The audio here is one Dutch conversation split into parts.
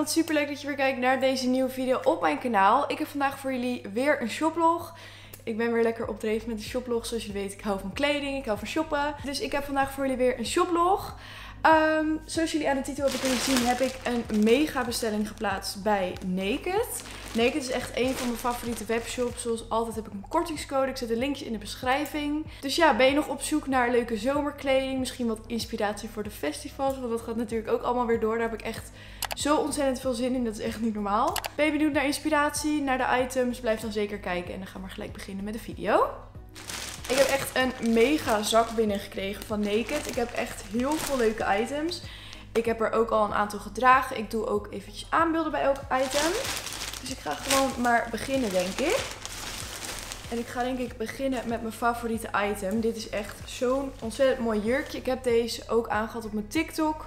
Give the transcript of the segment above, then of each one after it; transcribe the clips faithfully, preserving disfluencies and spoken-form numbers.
wat super leuk dat je weer kijkt naar deze nieuwe video op mijn kanaal. Ik heb vandaag voor jullie weer een shoplog. Ik ben weer lekker op dreef met de shoplog. Zoals jullie weten, ik hou van kleding, ik hou van shoppen. Dus ik heb vandaag voor jullie weer een shoplog. Um, zoals jullie aan de titel hebben kunnen zien, heb ik een mega bestelling geplaatst bij Naked. Naked is echt een van mijn favoriete webshops. Zoals altijd heb ik een kortingscode. Ik zet de linkjes in de beschrijving. Dus ja, ben je nog op zoek naar leuke zomerkleding? Misschien wat inspiratie voor de festivals. Want dat gaat natuurlijk ook allemaal weer door. Daar heb ik echt zo ontzettend veel zin in. Dat is echt niet normaal. Ben je benieuwd naar inspiratie, naar de items? Blijf dan zeker kijken. En dan gaan we maar gelijk beginnen met de video. Ik heb echt een mega zak binnengekregen van Naked. Ik heb echt heel veel leuke items. Ik heb er ook al een aantal gedragen. Ik doe ook eventjes aanbeelden bij elk item. Dus ik ga gewoon maar beginnen, denk ik. En ik ga denk ik beginnen met mijn favoriete item. Dit is echt zo'n ontzettend mooi jurkje. Ik heb deze ook aangehad op mijn TikTok.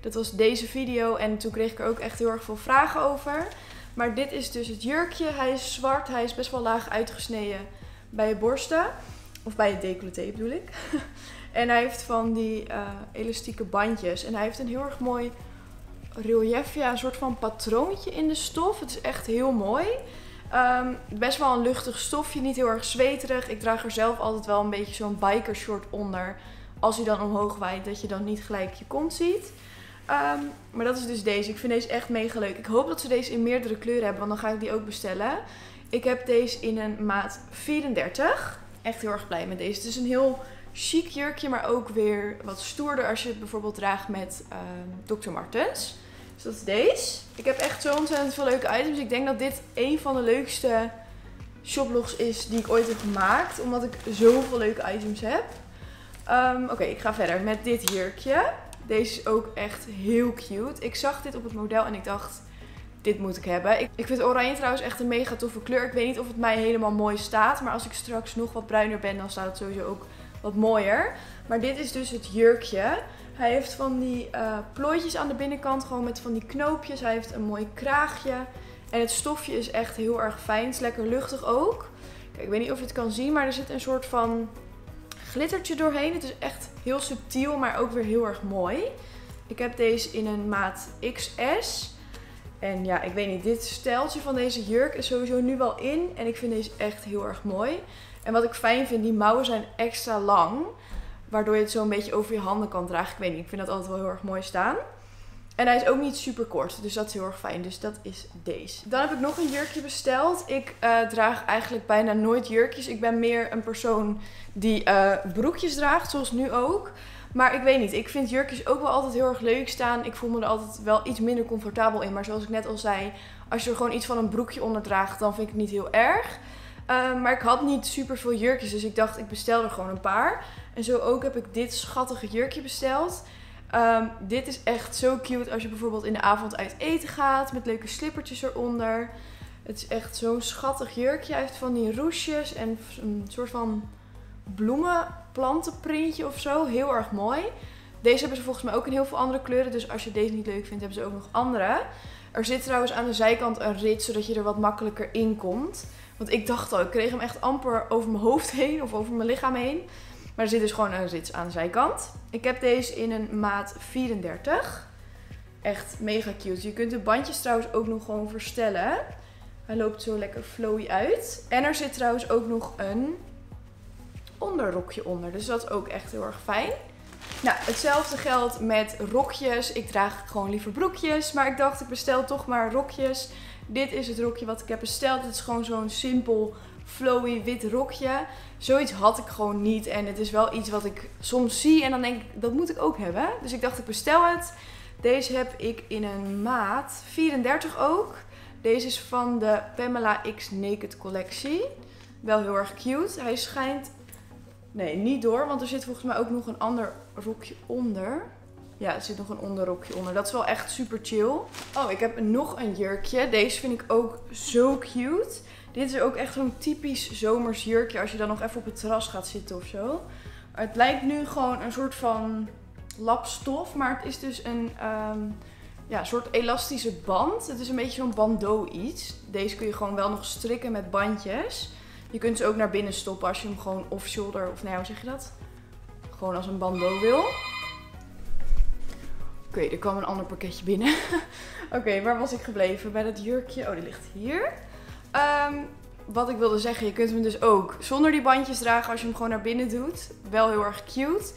Dat was deze video en toen kreeg ik er ook echt heel erg veel vragen over. Maar dit is dus het jurkje. Hij is zwart. Hij is best wel laag uitgesneden bij je borsten. Of bij het decolleté bedoel ik. En hij heeft van die uh, elastieke bandjes. En hij heeft een heel erg mooi relief, ja, een soort van patroontje in de stof. Het is echt heel mooi. Um, best wel een luchtig stofje, niet heel erg zweterig. Ik draag er zelf altijd wel een beetje zo'n bikershort onder. Als hij dan omhoog waait, dat je dan niet gelijk je kont ziet. Um, maar dat is dus deze. Ik vind deze echt mega leuk. Ik hoop dat ze deze in meerdere kleuren hebben, want dan ga ik die ook bestellen. Ik heb deze in een maat vierendertig. Echt heel erg blij met deze. Het is een heel chic jurkje, maar ook weer wat stoerder als je het bijvoorbeeld draagt met uh, dokter Martens. Dus dat is deze. Ik heb echt zo ontzettend veel leuke items. Ik denk dat dit een van de leukste shoplogs is die ik ooit heb gemaakt. Omdat ik zoveel leuke items heb. Um, Oké, okay, ik ga verder met dit jurkje. Deze is ook echt heel cute. Ik zag dit op het model en ik dacht, dit moet ik hebben. Ik, ik vind oranje trouwens echt een mega toffe kleur. Ik weet niet of het mij helemaal mooi staat. Maar als ik straks nog wat bruiner ben, dan staat het sowieso ook wat mooier. Maar dit is dus het jurkje. Hij heeft van die uh, plooitjes aan de binnenkant. Gewoon met van die knoopjes. Hij heeft een mooi kraagje. En het stofje is echt heel erg fijn. Het is lekker luchtig ook. Kijk, ik weet niet of je het kan zien, maar er zit een soort van glittertje doorheen. Het is echt heel subtiel, maar ook weer heel erg mooi. Ik heb deze in een maat X S. En ja, ik weet niet, dit steltje van deze jurk is sowieso nu wel in. En ik vind deze echt heel erg mooi. En wat ik fijn vind, die mouwen zijn extra lang. Waardoor je het zo een beetje over je handen kan dragen. Ik weet niet, ik vind dat altijd wel heel erg mooi staan. En hij is ook niet super kort, dus dat is heel erg fijn. Dus dat is deze. Dan heb ik nog een jurkje besteld. Ik uh, draag eigenlijk bijna nooit jurkjes. Ik ben meer een persoon die uh, broekjes draagt, zoals nu ook. Maar ik weet niet, ik vind jurkjes ook wel altijd heel erg leuk staan. Ik voel me er altijd wel iets minder comfortabel in. Maar zoals ik net al zei, als je er gewoon iets van een broekje onder draagt, dan vind ik het niet heel erg. Uh, maar ik had niet super veel jurkjes, dus ik dacht ik bestel er gewoon een paar. En zo ook heb ik dit schattige jurkje besteld. Um, dit is echt zo cute als je bijvoorbeeld in de avond uit eten gaat, met leuke slippertjes eronder. Het is echt zo'n schattig jurkje. Hij heeft van die roesjes en een soort van bloemenplantenprintje of zo. Heel erg mooi. Deze hebben ze volgens mij ook in heel veel andere kleuren. Dus als je deze niet leuk vindt, hebben ze ook nog andere. Er zit trouwens aan de zijkant een rit, zodat je er wat makkelijker in komt. Want ik dacht al, ik kreeg hem echt amper over mijn hoofd heen of over mijn lichaam heen. Maar er zit dus gewoon een rits aan de zijkant. Ik heb deze in een maat vierendertig. Echt mega cute. Je kunt de bandjes trouwens ook nog gewoon verstellen. Hij loopt zo lekker flowy uit. En er zit trouwens ook nog een onderrokje onder. Dus dat is ook echt heel erg fijn. Nou, hetzelfde geldt met rokjes. Ik draag gewoon liever broekjes. Maar ik dacht, ik bestel toch maar rokjes. Dit is het rokje wat ik heb besteld. Het is gewoon zo'n simpel flowy wit rokje. Zoiets had ik gewoon niet. En het is wel iets wat ik soms zie. En dan denk ik, dat moet ik ook hebben. Dus ik dacht, ik bestel het. Deze heb ik in een maat vierendertig ook. Deze is van de Pamela X Naked collectie. Wel heel erg cute. Hij schijnt... Nee, niet door. Want er zit volgens mij ook nog een ander rokje onder. Ja, er zit nog een onderrokje onder. Dat is wel echt super chill. Oh, ik heb nog een jurkje. Deze vind ik ook zo cute. Dit is ook echt zo'n typisch zomers jurkje. Als je dan nog even op het terras gaat zitten of zo. Het lijkt nu gewoon een soort van lapstof. Maar het is dus een um, ja, soort elastische band. Het is een beetje zo'n bandeau iets. Deze kun je gewoon wel nog strikken met bandjes. Je kunt ze ook naar binnen stoppen als je hem gewoon off-shoulder, of nou ja, hoe zeg je dat? Gewoon als een bandeau wil. Oké, okay, er kwam een ander pakketje binnen. Oké, okay, waar was ik gebleven? Bij dat jurkje. Oh, die ligt hier. Um, wat ik wilde zeggen, je kunt hem dus ook zonder die bandjes dragen als je hem gewoon naar binnen doet. Wel heel erg cute.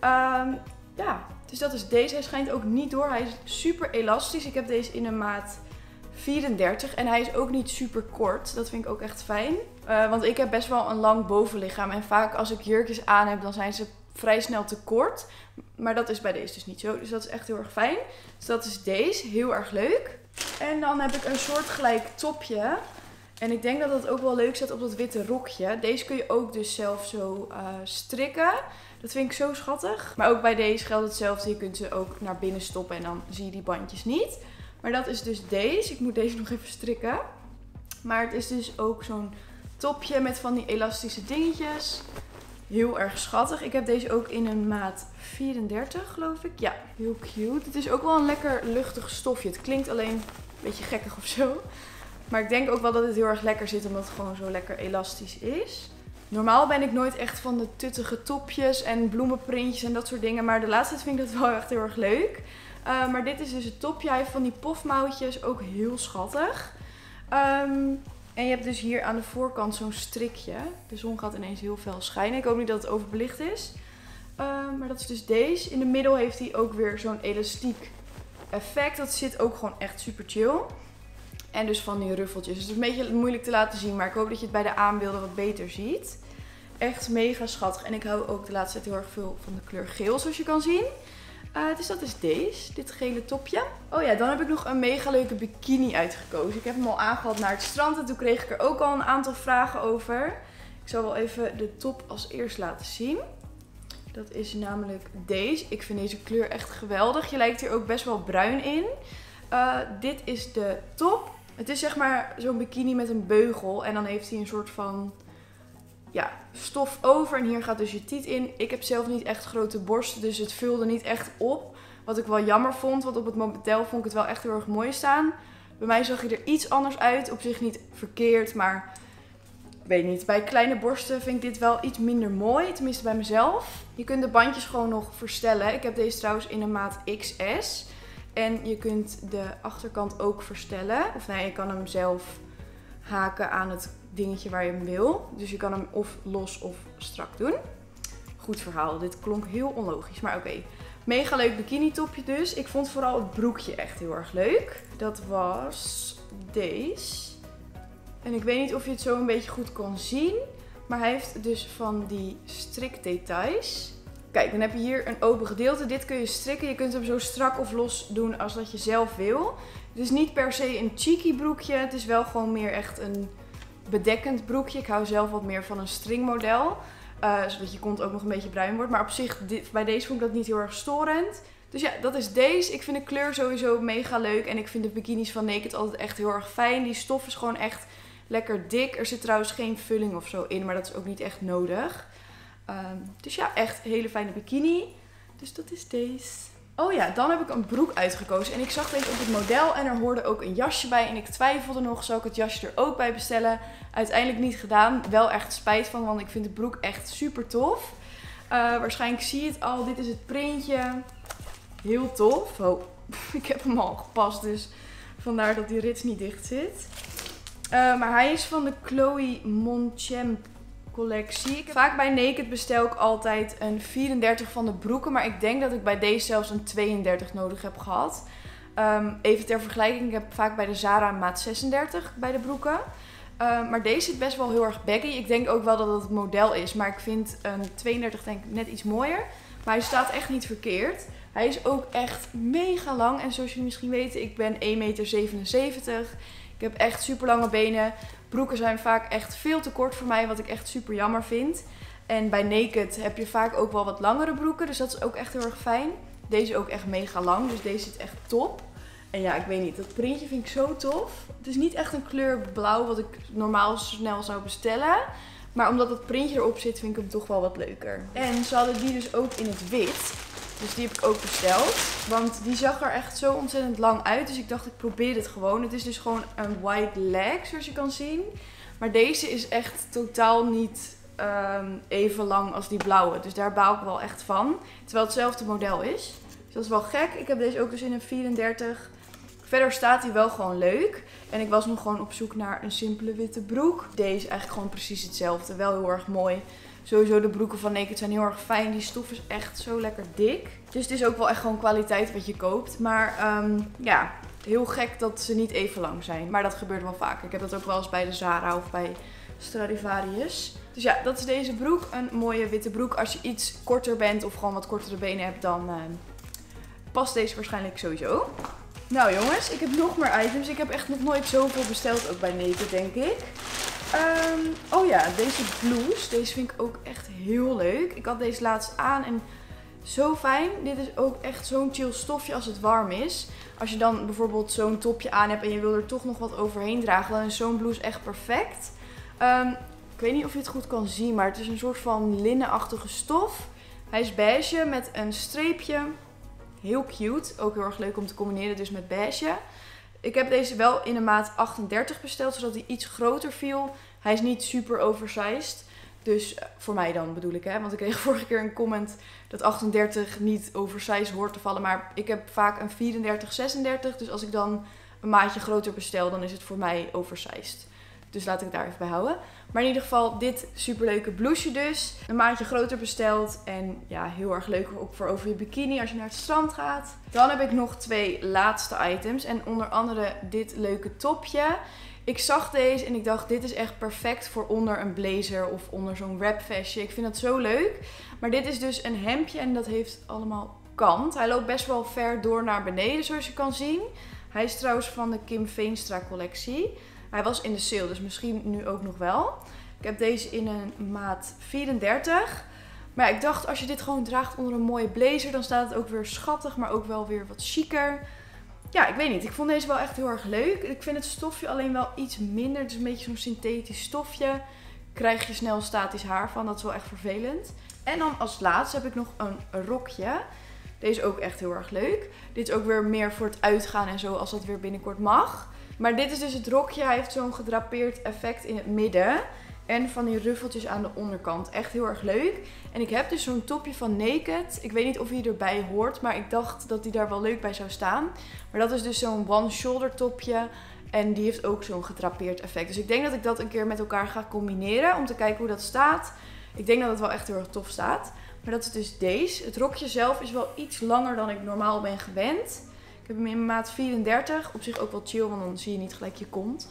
Um, ja, dus dat is deze. Hij schijnt ook niet door. Hij is super elastisch. Ik heb deze in een maat vierendertig. En hij is ook niet super kort. Dat vind ik ook echt fijn. Uh, want ik heb best wel een lang bovenlichaam. En vaak als ik jurkjes aan heb, dan zijn ze vrij snel te kort. Maar dat is bij deze dus niet zo. Dus dat is echt heel erg fijn. Dus dat is deze. Heel erg leuk. En dan heb ik een soortgelijk topje. En ik denk dat dat ook wel leuk zit op dat witte rokje. Deze kun je ook dus zelf zo uh, strikken. Dat vind ik zo schattig. Maar ook bij deze geldt hetzelfde. Je kunt ze ook naar binnen stoppen en dan zie je die bandjes niet. Maar dat is dus deze. Ik moet deze nog even strikken. Maar het is dus ook zo'n topje met van die elastische dingetjes. Heel erg schattig. Ik heb deze ook in een maat vierendertig, geloof ik. Ja, heel cute. Het is ook wel een lekker luchtig stofje. Het klinkt alleen een beetje gekkig of zo. Maar ik denk ook wel dat het heel erg lekker zit, omdat het gewoon zo lekker elastisch is. Normaal ben ik nooit echt van de tuttige topjes en bloemenprintjes en dat soort dingen. Maar de laatste tijd vind ik dat wel echt heel erg leuk. Uh, maar dit is dus het topje. Hij heeft van die pofmouwtjes, ook heel schattig. Um, en je hebt dus hier aan de voorkant zo'n strikje. De zon gaat ineens heel fel schijnen. Ik hoop niet dat het overbelicht is. Um, maar dat is dus deze. In de middel heeft hij ook weer zo'n elastiek effect. Dat zit ook gewoon echt super chill. En dus van die ruffeltjes. Het is een beetje moeilijk te laten zien. Maar ik hoop dat je het bij de aanbeelden wat beter ziet. Echt mega schattig. En ik hou ook de laatste tijd heel erg veel van de kleur geel, zoals je kan zien. Uh, dus dat is deze. Dit gele topje. Oh ja, dan heb ik nog een mega leuke bikini uitgekozen. Ik heb hem al aangehad naar het strand. En toen kreeg ik er ook al een aantal vragen over. Ik zal wel even de top als eerst laten zien. Dat is namelijk deze. Ik vind deze kleur echt geweldig. Je lijkt hier ook best wel bruin in. Uh, dit is de top. Het is zeg maar zo'n bikini met een beugel. En dan heeft hij een soort van ja, stof over. En hier gaat dus je tiet in. Ik heb zelf niet echt grote borsten. Dus het vulde niet echt op. Wat ik wel jammer vond. Want op het model vond ik het wel echt heel erg mooi staan. Bij mij zag hij er iets anders uit. Op zich niet verkeerd. Maar ik weet niet. Bij kleine borsten vind ik dit wel iets minder mooi. Tenminste bij mezelf. Je kunt de bandjes gewoon nog verstellen. Ik heb deze trouwens in een maat X S. En je kunt de achterkant ook verstellen. Of nee, je kan hem zelf haken aan het dingetje waar je hem wil. Dus je kan hem of los of strak doen. Goed verhaal. Dit klonk heel onlogisch. Maar oké. Okay. Mega leuk bikini topje dus. Ik vond vooral het broekje echt heel erg leuk. Dat was deze. En ik weet niet of je het zo een beetje goed kan zien. Maar hij heeft dus van die strikdetails. Kijk, dan heb je hier een open gedeelte. Dit kun je strikken. Je kunt hem zo strak of los doen als dat je zelf wil. Het is niet per se een cheeky broekje. Het is wel gewoon meer echt een bedekkend broekje. Ik hou zelf wat meer van een stringmodel. Uh, zodat je kont ook nog een beetje bruin wordt. Maar op zich, dit, bij deze vond ik dat niet heel erg storend. Dus ja, dat is deze. Ik vind de kleur sowieso mega leuk. En ik vind de bikinis van Naked altijd echt heel erg fijn. Die stof is gewoon echt lekker dik. Er zit trouwens geen vulling of zo in. Maar dat is ook niet echt nodig. Um, dus ja, echt een hele fijne bikini. Dus dat is deze. Oh ja, dan heb ik een broek uitgekozen. En ik zag deze op het model en er hoorde ook een jasje bij. En ik twijfelde nog, zou ik het jasje er ook bij bestellen? Uiteindelijk niet gedaan. Wel echt spijt van, want ik vind de broek echt super tof. Uh, waarschijnlijk zie je het al. Dit is het printje. Heel tof. Oh, ik heb hem al gepast, dus vandaar dat die rits niet dicht zit. Uh, maar hij is van de Chloe Monchamp collectie. Vaak bij Naked bestel ik altijd een vierendertig van de broeken. Maar ik denk dat ik bij deze zelfs een tweeëndertig nodig heb gehad. Um, even ter vergelijking. Ik heb vaak bij de Zara maat zesendertig bij de broeken. Um, maar deze zit best wel heel erg baggy. Ik denk ook wel dat het het model is. Maar ik vind een tweeëndertig denk ik net iets mooier. Maar hij staat echt niet verkeerd. Hij is ook echt mega lang. En zoals jullie misschien weten, ik ben één meter zevenenzeventig. Ik heb echt super lange benen. Broeken zijn vaak echt veel te kort voor mij, wat ik echt super jammer vind. En bij Naked heb je vaak ook wel wat langere broeken, dus dat is ook echt heel erg fijn. Deze ook echt mega lang, dus deze zit echt top. En ja, ik weet niet, dat printje vind ik zo tof. Het is niet echt een kleur blauw wat ik normaal snel zou bestellen. Maar omdat dat printje erop zit, vind ik hem toch wel wat leuker. En ze hadden die dus ook in het wit. Dus die heb ik ook besteld. Want die zag er echt zo ontzettend lang uit. Dus ik dacht, ik probeer dit gewoon. Het is dus gewoon een wide leg, zoals je kan zien. Maar deze is echt totaal niet um, even lang als die blauwe. Dus daar baal ik wel echt van. Terwijl het hetzelfde model is. Dus dat is wel gek. Ik heb deze ook dus in een vierendertig. Verder staat hij wel gewoon leuk. En ik was nog gewoon op zoek naar een simpele witte broek. Deze is eigenlijk gewoon precies hetzelfde. Wel heel erg mooi. Sowieso de broeken van Naked zijn heel erg fijn. Die stof is echt zo lekker dik. Dus het is ook wel echt gewoon kwaliteit wat je koopt. Maar um, ja, heel gek dat ze niet even lang zijn. Maar dat gebeurt wel vaker. Ik heb dat ook wel eens bij de Zara of bij Stradivarius. Dus ja, dat is deze broek. Een mooie witte broek. Als je iets korter bent of gewoon wat kortere benen hebt, dan uh, past deze waarschijnlijk sowieso. Nou jongens, ik heb nog meer items. Ik heb echt nog nooit zoveel besteld, ook bij Naked denk ik. Um, oh ja, deze blouse. Deze vind ik ook echt heel leuk. Ik had deze laatst aan en zo fijn. Dit is ook echt zo'n chill stofje als het warm is. Als je dan bijvoorbeeld zo'n topje aan hebt en je wil er toch nog wat overheen dragen, dan is zo'n blouse echt perfect. Um, ik weet niet of je het goed kan zien, maar het is een soort van linnenachtige stof. Hij is beige met een streepje. Heel cute. Ook heel erg leuk om te combineren dus met beige. Ik heb deze wel in de maat achtendertig besteld, zodat hij iets groter viel. Hij is niet super oversized. Dus voor mij dan bedoel ik, hè. Want ik kreeg vorige keer een comment dat achtendertig niet oversized hoort te vallen. Maar ik heb vaak een vierendertig, zesendertig. Dus als ik dan een maatje groter bestel, dan is het voor mij oversized. Dus laat ik daar even bij houden. Maar in ieder geval dit superleuke blouseje dus. Een maatje groter besteld. En ja, heel erg leuk ook voor over je bikini als je naar het strand gaat. Dan heb ik nog twee laatste items. En onder andere dit leuke topje. Ik zag deze en ik dacht, dit is echt perfect voor onder een blazer of onder zo'n wrapvestje. Ik vind dat zo leuk. Maar dit is dus een hemdje en dat heeft allemaal kant. Hij loopt best wel ver door naar beneden, zoals je kan zien. Hij is trouwens van de Kim Veenstra collectie. Hij was in de sale, dus misschien nu ook nog wel. Ik heb deze in een maat vierendertig. Maar ja, ik dacht, als je dit gewoon draagt onder een mooie blazer, dan staat het ook weer schattig, maar ook wel weer wat chiquer. Ja, ik weet niet. Ik vond deze wel echt heel erg leuk. Ik vind het stofje alleen wel iets minder. Het is een beetje zo'n synthetisch stofje. Krijg je snel statisch haar van. Dat is wel echt vervelend. En dan als laatste heb ik nog een rokje. Deze is ook echt heel erg leuk. Dit is ook weer meer voor het uitgaan en zo, als dat weer binnenkort mag. Maar dit is dus het rokje. Hij heeft zo'n gedrapeerd effect in het midden. En van die ruffeltjes aan de onderkant. Echt heel erg leuk. En ik heb dus zo'n topje van Naked. Ik weet niet of hij erbij hoort. Maar ik dacht dat hij daar wel leuk bij zou staan. Maar dat is dus zo'n one shoulder topje. En die heeft ook zo'n gedrapeerd effect. Dus ik denk dat ik dat een keer met elkaar ga combineren. Om te kijken hoe dat staat. Ik denk dat het wel echt heel erg tof staat. Maar dat is dus deze. Het rokje zelf is wel iets langer dan ik normaal ben gewend. Ik heb hem in maat vierendertig. Op zich ook wel chill, want dan zie je niet gelijk je kont.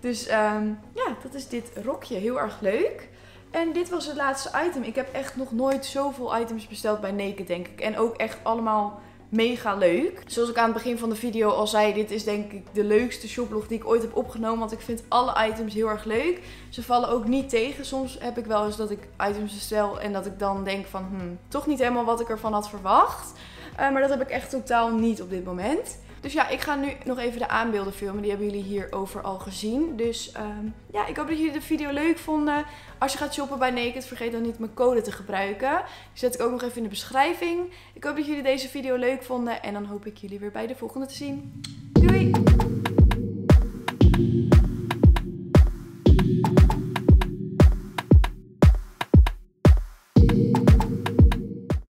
Dus um, ja, dat is dit rokje. Heel erg leuk. En dit was het laatste item. Ik heb echt nog nooit zoveel items besteld bij Naked, denk ik. En ook echt allemaal mega leuk. Zoals ik aan het begin van de video al zei, dit is denk ik de leukste shoplog die ik ooit heb opgenomen. Want ik vind alle items heel erg leuk. Ze vallen ook niet tegen. Soms heb ik wel eens dat ik items bestel en dat ik dan denk van, hmm, toch niet helemaal wat ik ervan had verwacht. Uh, maar dat heb ik echt totaal niet op dit moment. Dus ja, ik ga nu nog even de aanbeelden filmen. Die hebben jullie hierover al gezien. Dus um, ja, ik hoop dat jullie de video leuk vonden. Als je gaat shoppen bij Naked, vergeet dan niet mijn code te gebruiken. Die zet ik ook nog even in de beschrijving. Ik hoop dat jullie deze video leuk vonden. En dan hoop ik jullie weer bij de volgende te zien. Doei!